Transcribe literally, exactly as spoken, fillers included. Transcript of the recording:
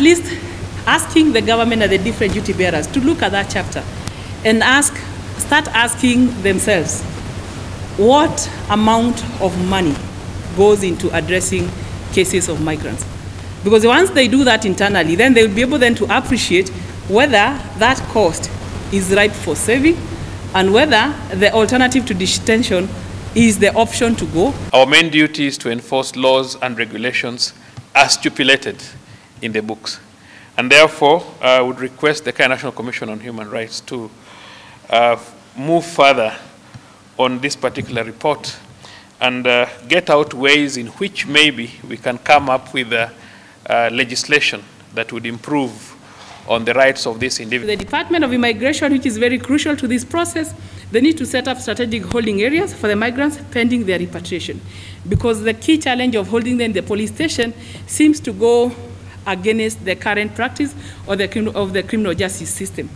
at least asking the government and the different duty bearers to look at that chapter and ask, start asking themselves, what amount of money goes into addressing cases of migrants? Because once they do that internally, then they'll be able then to appreciate whether that cost is ripe for saving and whether the alternative to detention is the option to go. Our main duty is to enforce laws and regulations as stipulated in the books. And therefore, I would request the Kenya National Commission on Human Rights to uh, move further on this particular report and uh, get out ways in which maybe we can come up with uh, uh, legislation that would improve on the rights of these individuals. The Department of Immigration, which is very crucial to this process, they need to set up strategic holding areas for the migrants pending their repatriation, because the key challenge of holding them in the police station seems to go against the current practice of the, of the criminal justice system.